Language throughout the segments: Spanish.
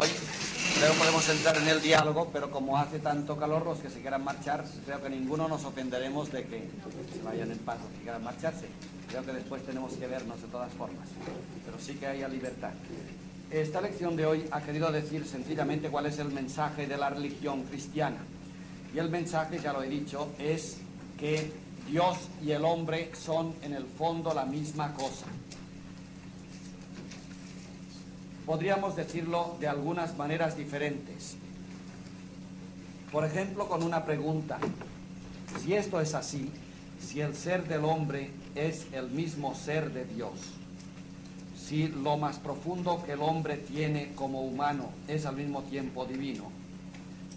hoy. Creo que podemos entrar en el diálogo, pero como hace tanto calor, los que se quieran marchar, creo que ninguno nos ofenderemos de que se vayan en paz, los que quieran marcharse. Creo que después tenemos que vernos de todas formas, pero sí que haya libertad. Esta lección de hoy ha querido decir sencillamente cuál es el mensaje de la religión cristiana. Y el mensaje, ya lo he dicho, es que Dios y el hombre son en el fondo la misma cosa. Podríamos decirlo de algunas maneras diferentes. Por ejemplo, con una pregunta. Si esto es así, si el ser del hombre es el mismo ser de Dios, si lo más profundo que el hombre tiene como humano es al mismo tiempo divino,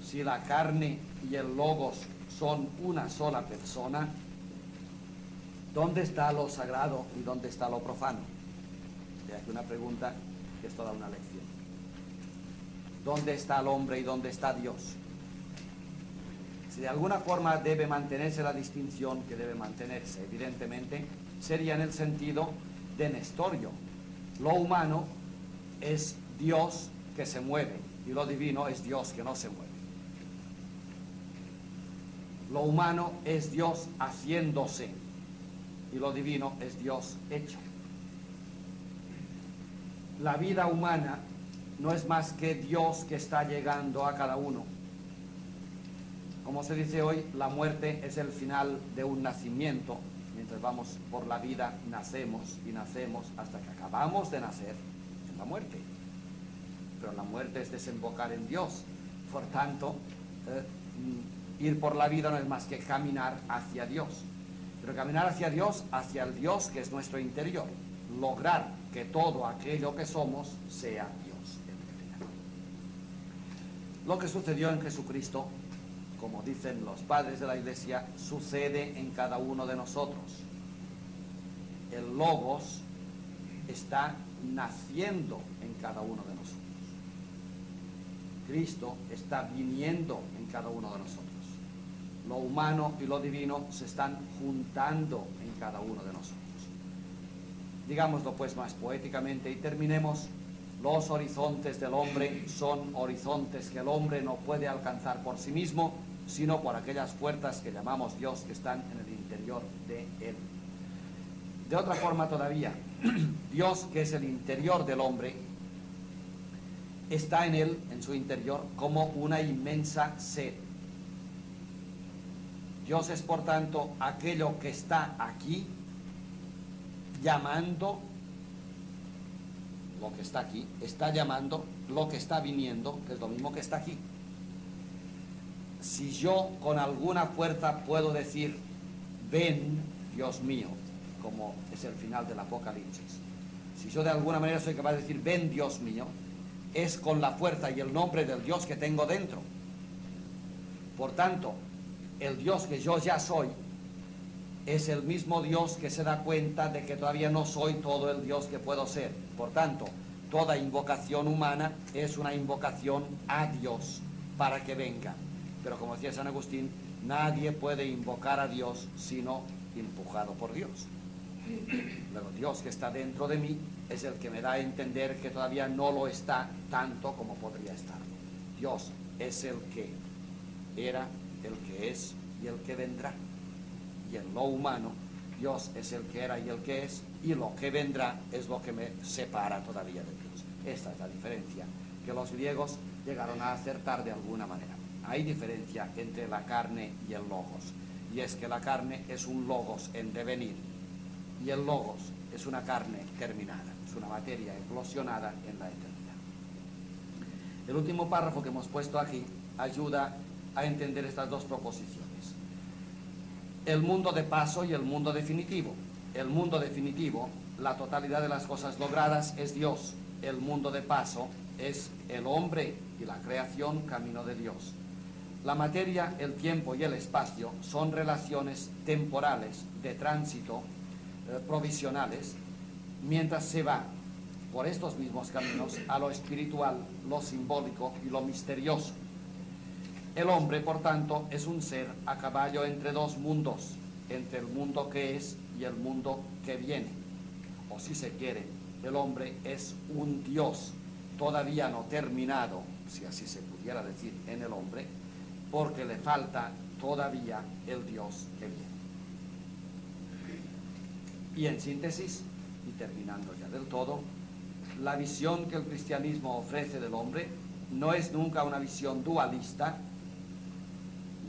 si la carne y el logos son una sola persona, ¿dónde está lo sagrado y dónde está lo profano? Es una pregunta que esto da una lección. ¿Dónde está el hombre y dónde está Dios? Si de alguna forma debe mantenerse la distinción que debe mantenerse, evidentemente, sería en el sentido de Nestorio. Lo humano es Dios que se mueve y lo divino es Dios que no se mueve. Lo humano es Dios haciéndose y lo divino es Dios hecho. La vida humana no es más que Dios que está llegando a cada uno. Como se dice hoy, la muerte es el final de un nacimiento. Mientras vamos por la vida, nacemos y nacemos hasta que acabamos de nacer en la muerte. Pero la muerte es desembocar en Dios. Por tanto, ir por la vida no es más que caminar hacia Dios. Pero caminar hacia Dios, hacia el Dios que es nuestro interior. Lograr que todo aquello que somos sea Dios en realidad. Lo que sucedió en Jesucristo, como dicen los padres de la Iglesia, sucede en cada uno de nosotros. El Logos está naciendo en cada uno de nosotros. Cristo está viniendo en cada uno de nosotros. Lo humano y lo divino se están juntando en cada uno de nosotros. Digámoslo pues más poéticamente y terminemos. Los horizontes del hombre son horizontes que el hombre no puede alcanzar por sí mismo, sino por aquellas puertas que llamamos Dios que están en el interior de él. De otra forma todavía, Dios que es el interior del hombre, está en él, en su interior, como una inmensa sed. Dios es por tanto aquello que está aquí, llamando lo que está aquí, está llamando lo que está viniendo, que es lo mismo que está aquí. Si yo con alguna fuerza puedo decir, ven, Dios mío, como es el final del Apocalipsis, si yo de alguna manera soy capaz de decir, ven, Dios mío, es con la fuerza y el nombre del Dios que tengo dentro. Por tanto, el Dios que yo ya soy, es el mismo Dios que se da cuenta de que todavía no soy todo el Dios que puedo ser. Por tanto, toda invocación humana es una invocación a Dios para que venga. Pero como decía San Agustín, nadie puede invocar a Dios sino empujado por Dios. Pero Dios que está dentro de mí es el que me da a entender que todavía no lo está tanto como podría estarlo. Dios es el que era, el que es y el que vendrá. Y en lo humano, Dios es el que era y el que es, y lo que vendrá es lo que me separa todavía de Dios. Esta es la diferencia que los griegos llegaron a acertar de alguna manera. Hay diferencia entre la carne y el logos, y es que la carne es un logos en devenir, y el logos es una carne terminada, es una materia eclosionada en la eternidad. El último párrafo que hemos puesto aquí ayuda a entender estas dos proposiciones. El mundo de paso y el mundo definitivo. El mundo definitivo, la totalidad de las cosas logradas, es Dios. El mundo de paso es el hombre y la creación, camino de Dios. La materia, el tiempo y el espacio son relaciones temporales de tránsito, provisionales, mientras se va por estos mismos caminos a lo espiritual, lo simbólico y lo misterioso. El hombre, por tanto, es un ser a caballo entre dos mundos, entre el mundo que es y el mundo que viene. O si se quiere, el hombre es un Dios todavía no terminado, si así se pudiera decir, en el hombre, porque le falta todavía el Dios que viene. Y en síntesis, y terminando ya del todo, la visión que el cristianismo ofrece del hombre no es nunca una visión dualista.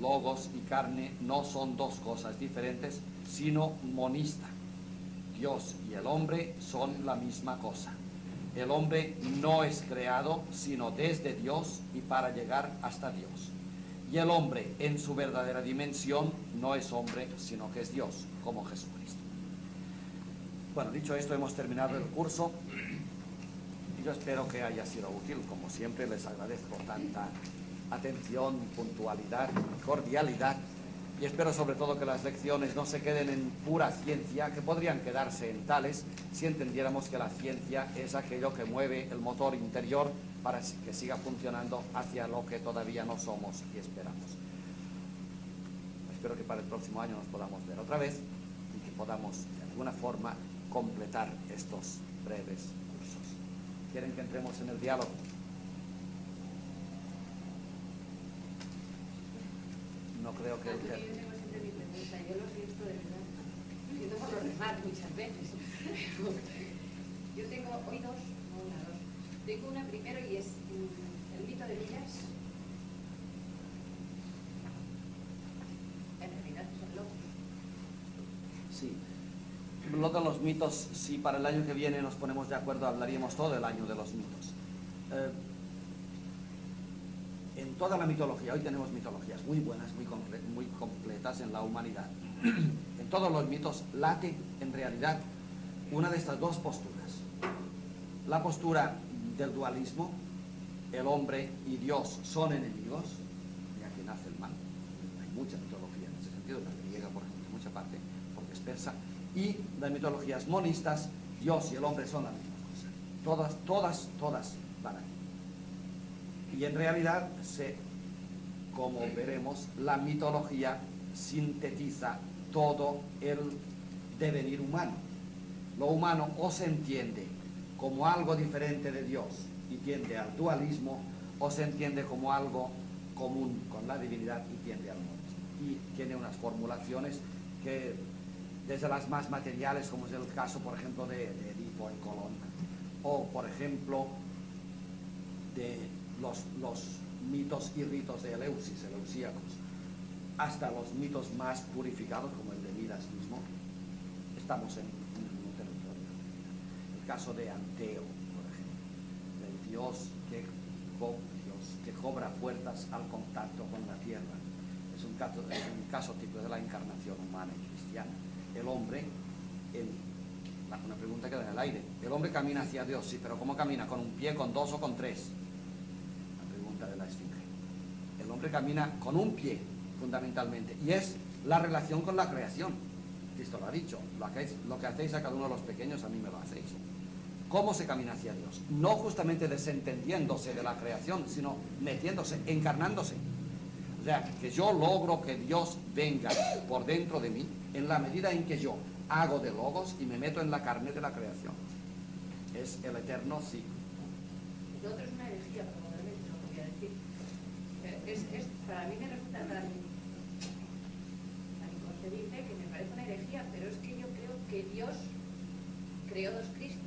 Logos y carne no son dos cosas diferentes, sino monista. Dios y el hombre son la misma cosa. El hombre no es creado, sino desde Dios y para llegar hasta Dios. Y el hombre, en su verdadera dimensión, no es hombre, sino que es Dios, como Jesucristo. Bueno, dicho esto, hemos terminado el curso. Yo espero que haya sido útil. Como siempre, les agradezco tanta atención, puntualidad, cordialidad, y espero sobre todo que las lecciones no se queden en pura ciencia, que podrían quedarse en tales si entendiéramos que la ciencia es aquello que mueve el motor interior para que siga funcionando hacia lo que todavía no somos y esperamos. Espero que para el próximo año nos podamos ver otra vez y que podamos de alguna forma completar estos breves cursos. ¿Quieren que entremos en el diálogo? No creo que... Yo tengo hoy dos, no una, dos. Tengo una primero y es el mito de Villas. En realidad son locos. Sí. Lo de los mitos, si para el año que viene nos ponemos de acuerdo, hablaríamos todo el año de los mitos. En toda la mitología, hoy tenemos mitologías muy buenas, muy completas en la humanidad. En todos los mitos late, en realidad, una de estas dos posturas. La postura del dualismo, el hombre y Dios son enemigos, y aquí nace el mal. Hay mucha mitología en ese sentido, la griega, por ejemplo, en mucha parte, porque es persa. Y las mitologías monistas, Dios y el hombre son la misma cosa. Todas van aquí. Y en realidad, como veremos, la mitología sintetiza todo el devenir humano. Lo humano o se entiende como algo diferente de Dios y tiende al dualismo, o se entiende como algo común con la divinidad y tiende al monismo. Y tiene unas formulaciones que, desde las más materiales, como es el caso, por ejemplo, de Edipo en Colón, o, por ejemplo, de los mitos y ritos de Eleusis, eleusíacos, hasta los mitos más purificados, como el de Midas mismo. Estamos en un territorio. El caso de Anteo, por ejemplo, del Dios que cobra fuerzas al contacto con la tierra. Es un caso tipo de la encarnación humana y cristiana. El hombre, una pregunta queda en el aire, el hombre camina hacia Dios, sí, pero ¿cómo camina? ¿Con un pie, con dos o con tres? La pregunta de la esfinge. El hombre camina con un pie, fundamentalmente, y es la relación con la creación. Cristo lo ha dicho, lo que hacéis a cada uno de los pequeños, a mí me lo hacéis. ¿Cómo se camina hacia Dios? No justamente desentendiéndose de la creación, sino metiéndose, encarnándose. O sea, que yo logro que Dios venga por dentro de mí en la medida en que yo hago de logos y me meto en la carne de la creación. Es el eterno ciclo. Lo otro es una herejía, probablemente, lo podría decir. Para mí me resulta tan inconcebible que me parece una herejía, pero es que yo creo que Dios creó dos Cristos.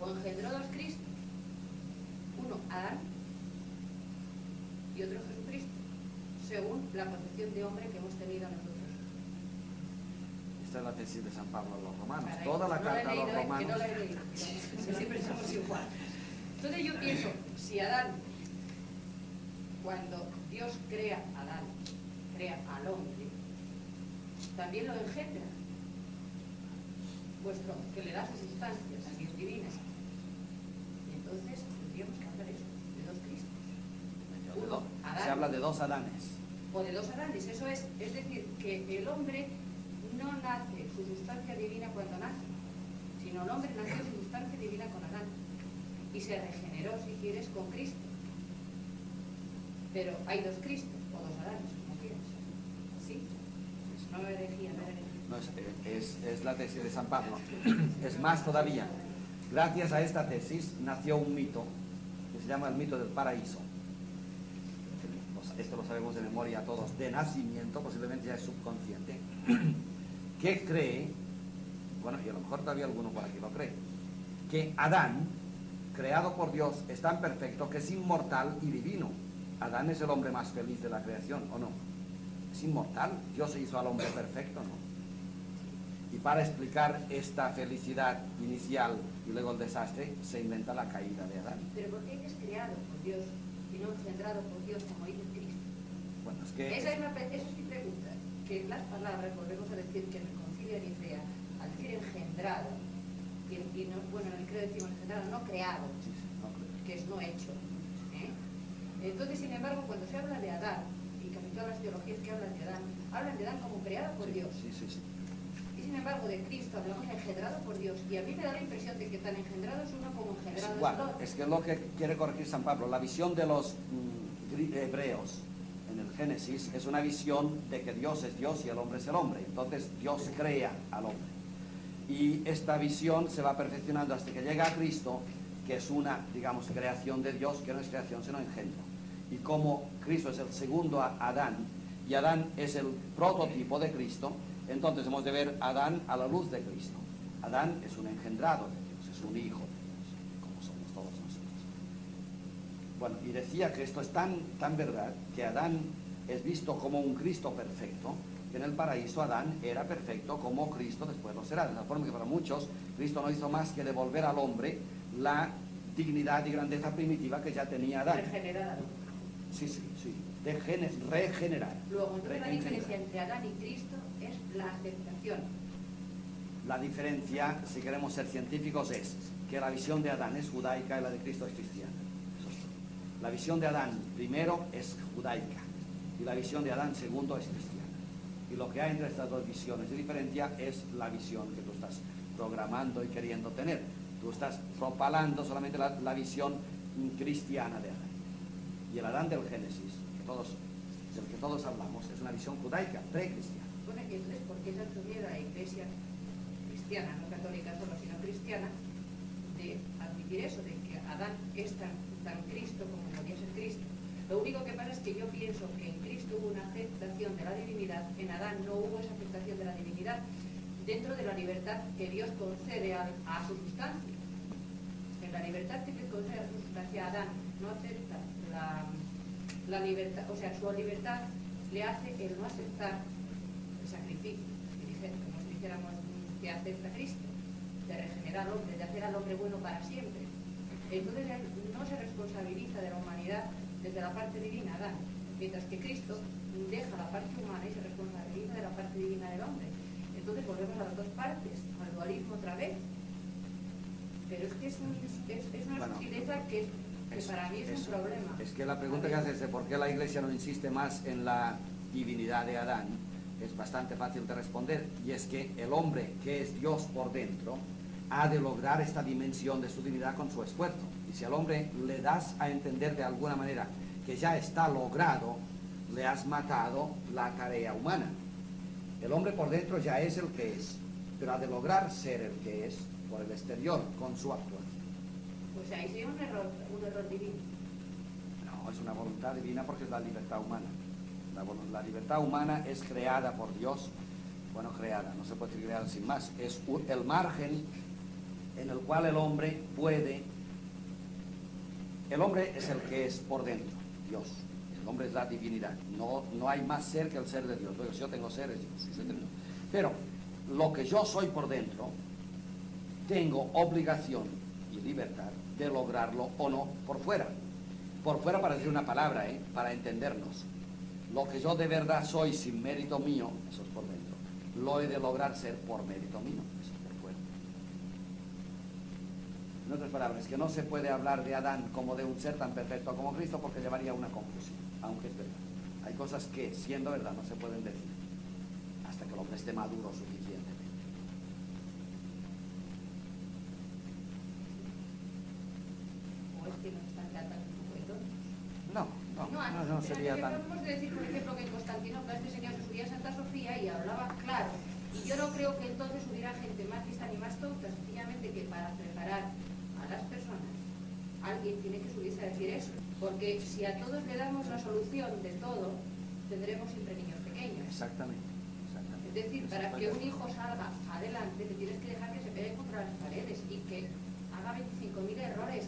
O engendró dos Cristos. Uno, Adán, y otro Jesucristo, según la concepción de hombre que hemos tenido nosotros. Esta es la tesis de San Pablo a los romanos. Para toda la carta a los romanos. No la he leído. Siempre somos igual. Entonces yo pienso, si Adán, cuando Dios crea a Adán, crea al hombre, también lo engendra, puesto que le da sus instancias, a Dios divinas. Y entonces tendríamos que hablar eso, de dos Cristos. Uno, Adán. Se habla de dos Adanes. O de dos Adanes, eso es. Es decir, que el hombre no nace su sustancia divina cuando nace, sino el hombre nació su sustancia divina con Adán. Y se regeneró, si quieres, con Cristo. Pero hay dos Cristos, o dos Adanes, como quieras. ¿Sí? Pues no me herejía, no me herejía. No, es la tesis de San Pablo. Es más todavía. Gracias a esta tesis nació un mito que se llama el mito del paraíso. Esto lo sabemos de memoria todos, de nacimiento, posiblemente ya es subconsciente, que cree, bueno, y a lo mejor todavía alguno por aquí lo cree, que Adán, creado por Dios, es tan perfecto que es inmortal y divino. Adán es el hombre más feliz de la creación, ¿o no? Es inmortal, Dios se hizo al hombre perfecto, ¿no? Y para explicar esta felicidad inicial y luego el desastre, se inventa la caída de Adán. ¿Pero por qué es creado por Dios y no engendrado por Dios como dice Cristo? Bueno, es que... Esa es mi pregunta, que las palabras, volvemos a decir que en el concilio de Nicea, al decir engendrado, y no, bueno, en el credo decimos engendrado, no creado, que es no hecho, ¿eh? Entonces, sin embargo, cuando se habla de Adán, y casi todas las teologías que hablan de Adán como creado por Dios. Sí. Y sin embargo, de Cristo hablamos engendrado por Dios. Y a mí me da la impresión de que tan engendrado es uno como engendrado es otro. Es que es lo que quiere corregir San Pablo. La visión de los hebreos en el Génesis es una visión de que Dios es Dios y el hombre es el hombre. Entonces, Dios crea al hombre. Y esta visión se va perfeccionando hasta que llega a Cristo, que es una, digamos, creación de Dios, que no es creación, sino engendro. Y como Cristo es el segundo a Adán, y Adán es el prototipo de Cristo, entonces hemos de ver a Adán a la luz de Cristo. Adán es un engendrado de Dios, es un hijo de Dios, como somos todos nosotros. Bueno, y decía que esto es tan verdad, que Adán es visto como un Cristo perfecto, que en el paraíso Adán era perfecto como Cristo después lo será. De la forma que para muchos, Cristo no hizo más que devolver al hombre la dignidad y grandeza primitiva que ya tenía Adán. Regenerado. Sí. Regenerar. Luego, entonces la diferencia entre Adán y Cristo es la aceptación. La diferencia, si queremos ser científicos, es que la visión de Adán es judaica y la de Cristo es cristiana. La visión de Adán primero es judaica y la visión de Adán segundo es cristiana. Y lo que hay entre estas dos visiones de diferencia es la visión que tú estás programando y queriendo tener. Tú estás propalando solamente la visión cristiana de Adán. Y el Adán del Génesis, del que todos hablamos, es una visión judaica, precristiana. Bueno, y entonces, ¿por qué esa tuviera la iglesia cristiana, no católica solo, sino cristiana, de admitir eso, de que Adán es tan Cristo como podía ser Cristo? Lo único que pasa es que yo pienso que en Cristo hubo una aceptación de la divinidad, en Adán no hubo esa aceptación de la divinidad, dentro de la libertad que Dios concede a su sustancia. En la libertad que concede a su sustancia, Adán no acepta la libertad, o sea, su libertad le hace el no aceptar el sacrificio. Como si dijéramos que acepta a Cristo, de regenerar al hombre, de hacer al hombre bueno para siempre. Entonces no se responsabiliza de la humanidad desde la parte divina, Adán, mientras que Cristo deja la parte humana y se responsabiliza de la parte divina del hombre. Entonces volvemos a las dos partes, al dualismo otra vez. Pero es que es una sutileza que para mí es un problema. Es que la pregunta que haces de por qué la Iglesia no insiste más en la divinidad de Adán es bastante fácil de responder. Y es que el hombre que es Dios por dentro ha de lograr esta dimensión de su divinidad con su esfuerzo. Y si al hombre le das a entender de alguna manera que ya está logrado, le has matado la tarea humana. El hombre por dentro ya es el que es, pero ha de lograr ser el que es por el exterior, con su actuación. Pues ahí sería un error divino. No, es una voluntad divina porque es la libertad humana. La libertad humana es creada por Dios. Bueno, creada, no se puede decir creada sin más. Es el margen en el cual el hombre puede... El hombre es el que es por dentro, Dios. El hombre es la divinidad. No hay más ser que el ser de Dios. Porque si yo tengo ser, es Dios, etc. Pero lo que yo soy por dentro, tengo obligación y libertad de lograrlo o no por fuera. Por fuera para decir una palabra, para entendernos. Lo que yo de verdad soy sin mérito mío, eso es por dentro. Lo he de lograr ser por mérito mío, eso es por fuera. En otras palabras, que no se puede hablar de Adán como de un ser tan perfecto como Cristo porque llevaría a una confusión, aunque es verdad. Hay cosas que, siendo verdad, no se pueden decir hasta que el hombre esté maduro suficiente. No sería tan... Podemos decir, por ejemplo, que en Constantinopla este señor se subía a Santa Sofía y hablaba claro. Y yo no creo que entonces hubiera gente más lista ni más tonta, sencillamente que para preparar Porque si a todos le damos la solución de todo, tendremos siempre niños pequeños. Exactamente. Es decir, para que un hijo salga adelante, le tienes que dejar que se pegue contra las paredes y que haga 25.000 errores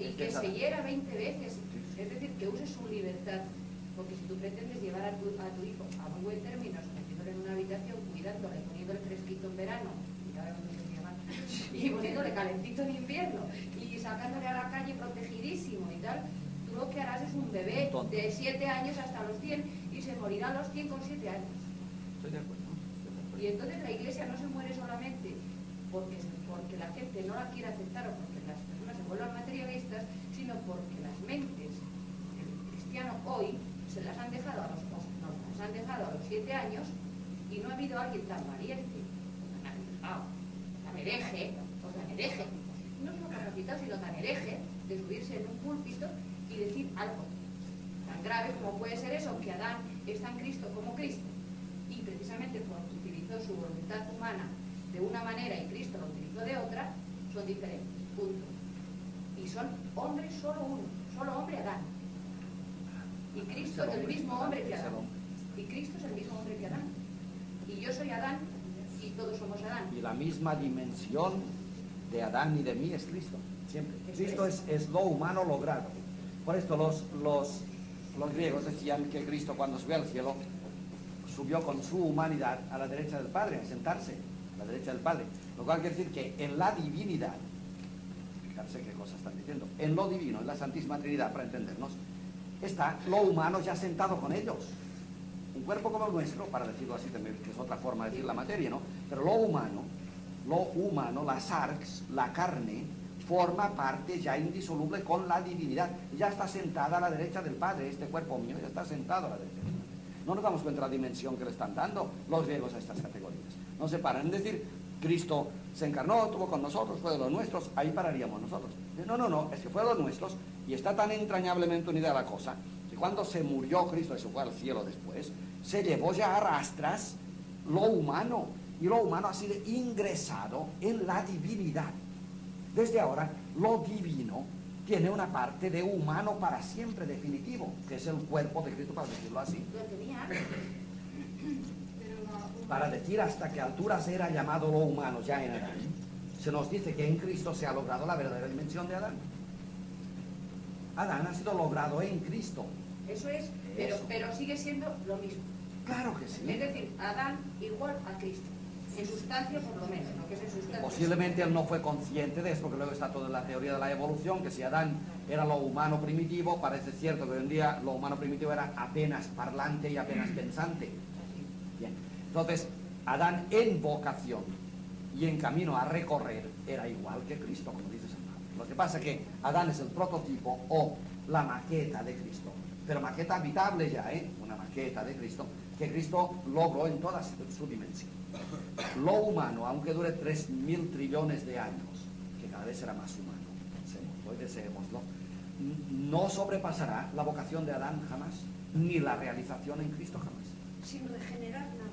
y que se hiera 20 veces. Es decir, que use su libertad. Porque si tú pretendes llevar a tu hijo a muy buen término, metiéndole en una habitación, cuidándole, poniéndole fresquito en verano, y poniéndole calentito en invierno, y sacándole a la calle protegidísimo y tal, tú lo que harás es un bebé de 7 años hasta los 100 y se morirá a los 100 con 7 años. Estoy de acuerdo. Y entonces la Iglesia no se muere solamente porque la gente no la quiere aceptar o porque las personas se vuelvan materialistas, sino porque las mentes del cristiano hoy se las han dejado a los 7 años y no ha habido alguien tan valiente. Tan hereje, no solo capacitado, sino tan hereje de subirse en un púlpito y decir algo tan grave como puede ser eso, que Adán es tan Cristo como Cristo, y precisamente porque utilizó su voluntad humana de una manera y Cristo lo utilizó de otra, son diferentes, punto. Y son hombres solo uno, solo hombre Adán. Y Cristo es el mismo hombre que Adán. Y yo soy Adán. Y todos somos Adán. Y la misma dimensión de Adán y de mí es Cristo, siempre. Cristo es lo humano logrado. Por esto los griegos decían que Cristo, cuando subió al cielo, subió con su humanidad a la derecha del Padre, a sentarse a la derecha del Padre. Lo cual quiere decir que en la divinidad, fíjense qué cosas están diciendo, en lo divino, en la Santísima Trinidad, para entendernos, está lo humano ya sentado con ellos. Un cuerpo como el nuestro, para decirlo así también, que es otra forma de decir la materia, ¿no? Pero lo humano, la sarx, la carne, forma parte ya indisoluble con la divinidad. Ya está sentada a la derecha del Padre, este cuerpo mío ya está sentado a la derecha del Padre. No nos damos cuenta de la dimensión que le están dando los griegos a estas categorías. No se paran en decir, Cristo se encarnó, estuvo con nosotros, fue de los nuestros, ahí pararíamos nosotros. No, no, no, es que fue de los nuestros y está tan entrañablemente unida a la cosa. Cuando se murió Cristo y se fue al cielo después, se llevó ya a rastras lo humano, y lo humano ha sido ingresado en la divinidad. Desde ahora, lo divino tiene una parte de humano para siempre definitivo, que es el cuerpo de Cristo, para decirlo así. Para decir hasta qué alturas era llamado lo humano ya en Adán, se nos dice que en Cristo se ha logrado la verdadera dimensión de Adán. Adán ha sido logrado en Cristo. Eso es, pero sigue siendo lo mismo. Claro que sí. Es decir, Adán igual a Cristo. En sustancia, por lo menos, ¿no? Que es en sustancia. Posiblemente él no fue consciente de eso, porque luego está toda la teoría de la evolución, que si Adán era lo humano primitivo, parece cierto que hoy en día lo humano primitivo era apenas parlante y apenas pensante. Bien. Entonces, Adán en vocación y en camino a recorrer era igual que Cristo, como dice San Pablo. Lo que pasa es que Adán es el prototipo o la maqueta de Cristo. Pero maqueta habitable ya, ¿eh? Una maqueta de Cristo, que Cristo logró en toda su dimensión. Lo humano, aunque dure 3.000 trillones de años, que cada vez será más humano, pensémoslo y deseémoslo, no sobrepasará la vocación de Adán jamás, ni la realización en Cristo jamás. Sin regenerar nada.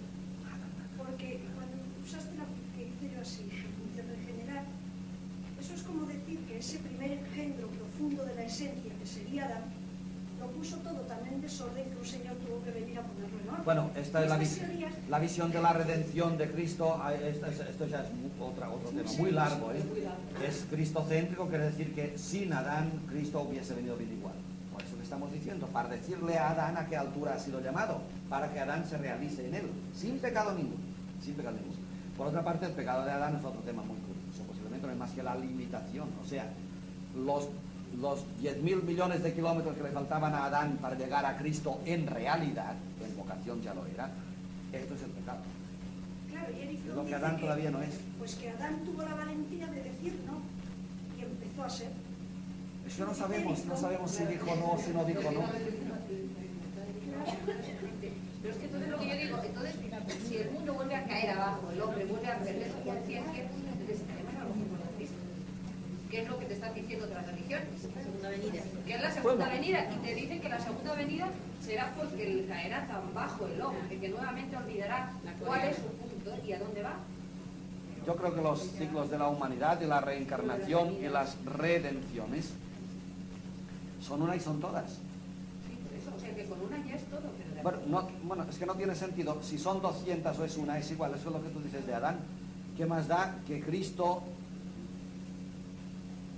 Porque cuando usaste la criterio así, de regenerar, eso es como decir que ese primer engendro profundo de la esencia, que sería Adán, lo puso todo tan en desorden que un señor tuvo que venir a ponerlo en orden. Bueno, esta es la visión de la redención de Cristo. Esto ya es otro tema muy largo, ¿eh? Es cristocéntrico, quiere decir que sin Adán Cristo hubiese venido bien igual. Por eso que estamos diciendo, para decirle a Adán a qué altura ha sido llamado, para que Adán se realice en él, sin pecado ninguno, sin pecado ninguno. Por otra parte, el pecado de Adán es otro tema muy curioso, posiblemente no es más que la limitación, o sea, los 10.000 millones de kilómetros que le faltaban a Adán para llegar a Cristo, en realidad, en vocación ya lo era. Esto es el pecado. Claro, y él hizo lo que Adán todavía no es. Pues que Adán tuvo la valentía de decir no y empezó a ser. Eso no sabemos si dijo no o si no dijo no. Pero es que entonces lo que yo digo, entonces si el mundo vuelve a caer abajo, el hombre vuelve a perder su conciencia, entonces tenemos algo muy bueno. ¿Qué es lo que te están diciendo otras religiones? La segunda venida. Que es la segunda venida, y te dicen que la segunda venida será porque caerá tan bajo el hombre, que nuevamente olvidará cuál es su punto y a dónde va. Yo creo que los ciclos de la humanidad, de la reencarnación y las redenciones Son una y son todas. Sí, por eso, o sea que con una ya es todo. Pero bueno, no, bueno, es que no tiene sentido. Si son 200 o es una, es igual. Eso es lo que tú dices de Adán. ¿Qué más da que Cristo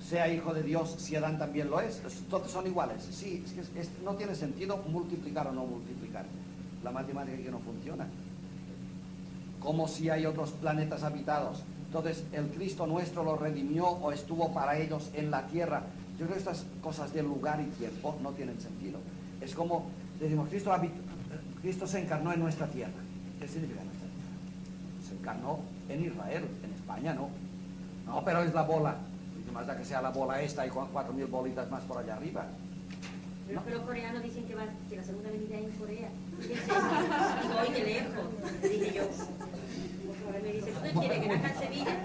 sea hijo de Dios si Adán también lo es? Todos son iguales. Sí, es que no tiene sentido multiplicar o no multiplicar. La matemática que no funciona. Como si hay otros planetas habitados. Entonces, el Cristo nuestro lo redimió o estuvo para ellos en la tierra. Yo creo que estas cosas de lugar y tiempo no tienen sentido. Es como, decimos, Cristo se encarnó en nuestra tierra. ¿Qué significa nuestra tierra? Se encarnó en Israel, en España no. No, pero es la bola. Más da que sea la bola esta y con 4000 bolitas más por allá arriba. Pero los coreanos dicen que la segunda venida es en Corea. Y voy de lejos, dije yo. Me dice, ¿tú quieres que naja en Sevilla?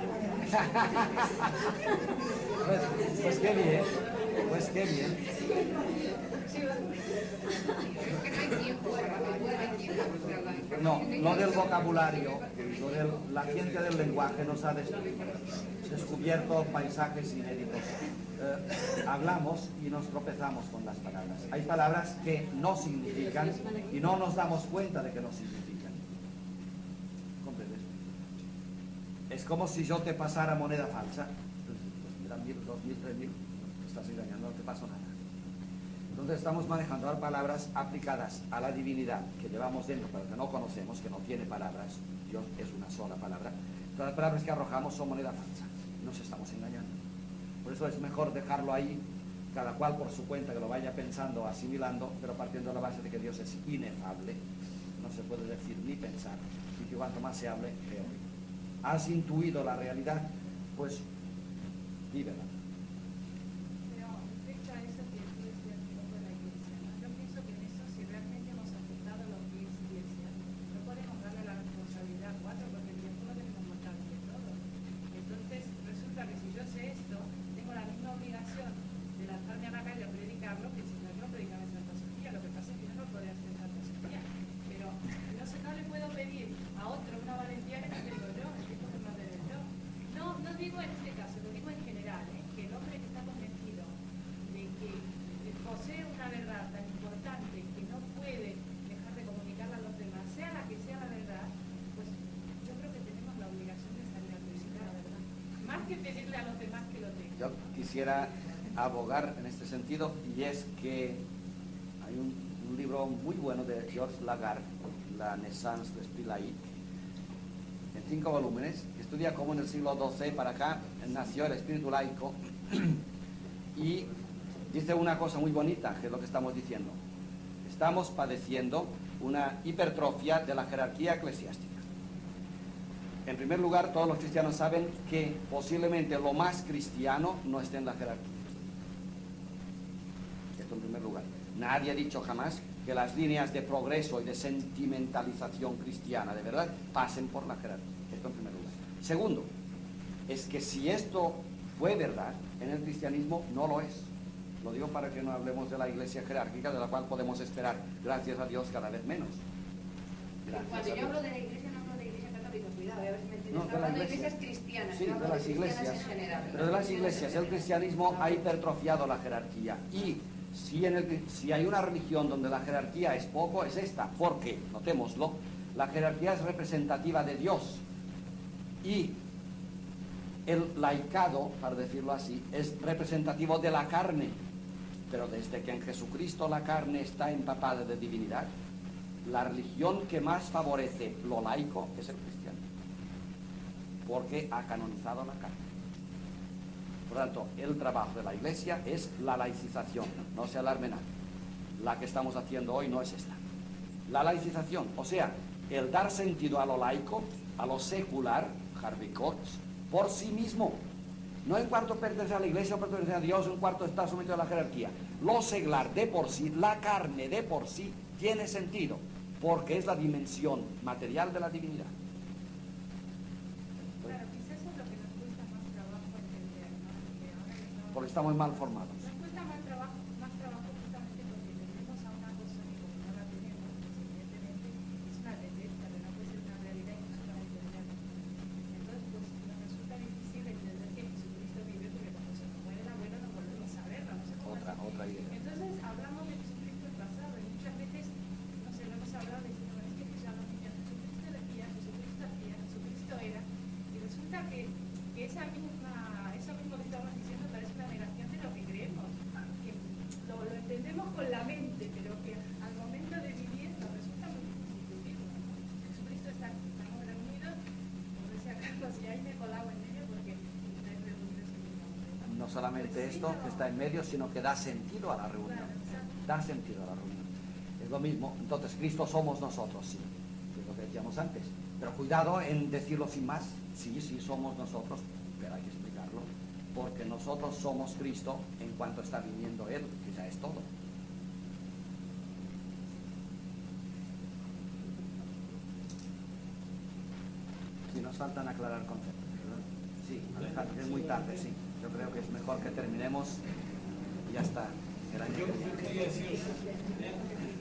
Pues qué bien, pues qué bien. No, lo del vocabulario, lo de la ciencia del lenguaje nos ha descubierto paisajes inéditos. Hablamos y nos tropezamos con las palabras. Hay palabras que no significan y no nos damos cuenta de que no significan. ¿Comprendes? Es como si yo te pasara moneda falsa. 2000, 2000, 3000, te estás engañando, no te paso nada. Entonces estamos manejando ahora palabras aplicadas a la divinidad que llevamos dentro, pero que no conocemos, que no tiene palabras. Dios es una sola palabra. Todas las palabras que arrojamos son moneda falsa. Nos estamos engañando. Por eso es mejor dejarlo ahí, cada cual por su cuenta, que lo vaya pensando, asimilando, pero partiendo de la base de que Dios es inefable. No se puede decir ni pensar. Y que cuanto más se hable, peor. ¿Has intuido la realidad? Pues vívela. Quisiera abogar en este sentido, y es que hay un libro muy bueno de Georges Lagarde, La naissance de Spilai, en 5 volúmenes, que estudia cómo en el siglo XII para acá nació el espíritu laico, y dice una cosa muy bonita, que es lo que estamos diciendo. Estamos padeciendo una hipertrofia de la jerarquía eclesiástica. En primer lugar, todos los cristianos saben que posiblemente lo más cristiano no esté en la jerarquía. Esto en primer lugar. Nadie ha dicho jamás que las líneas de progreso y de sentimentalización cristiana, de verdad, pasen por la jerarquía. Esto en primer lugar. Segundo, es que si esto fue verdad, en el cristianismo no lo es. Lo digo para que no hablemos de la iglesia jerárquica, de la cual podemos esperar, gracias a Dios, cada vez menos. Cuando yo hablo de la iglesia, no, de las iglesias cristianas, sí, de las iglesias, pero de las iglesias, el cristianismo ha hipertrofiado la jerarquía. Y si hay una religión donde la jerarquía es poco, es esta, porque, notémoslo, la jerarquía es representativa de Dios. Y el laicado, para decirlo así, es representativo de la carne. Pero desde que en Jesucristo la carne está empapada de divinidad, la religión que más favorece lo laico es el cristiano, porque ha canonizado la carne. Por tanto, el trabajo de la iglesia es la laicización. No se alarme nadie. La que estamos haciendo hoy no es esta. La laicización, o sea, el dar sentido a lo laico, a lo secular, Harvey Cox, por sí mismo. No en cuanto pertenece a la iglesia o pertenece a Dios, en cuanto está sometido a la jerarquía. Lo secular de por sí, la carne de por sí, tiene sentido, porque es la dimensión material de la divinidad. Claro, quizás eso es lo que nos cuesta más trabajo entender, ¿no? Porque ahora estamos... Porque estamos mal formados. Nos cuesta más trabajo justamente porque tenemos a una cosa que como no la tenemos, pues evidentemente es una tendencia, pero no puede ser una realidad y nosotros la entendemos. Entonces, pues nos resulta difícil entender que Jesucristo vive, porque cuando se nos muere el abuelo no volvemos a verlo. No sé cómo otra idea. Entonces, que eso mismo que estamos diciendo parece una negación de lo que creemos, que lo entendemos con la mente, pero que al momento de vivir nos resulta muy difícil. Jesucristo está reunido, por si acaso, si hay de colado en medio, porque no es reunido sin el. No solamente esto que está en medio, sino que da sentido a la reunión. Da sentido a la reunión. Es lo mismo, entonces Cristo somos nosotros, sí, es lo que decíamos antes. Pero cuidado en decirlo sin más, sí, sí somos nosotros, pero hay que explicarlo, porque nosotros somos Cristo en cuanto está viniendo Él, que ya es todo. Si nos faltan aclarar conceptos, ¿verdad? Sí, Alejandro, es muy tarde, sí. Yo creo que es mejor que terminemos y ya está. Yo quería decir...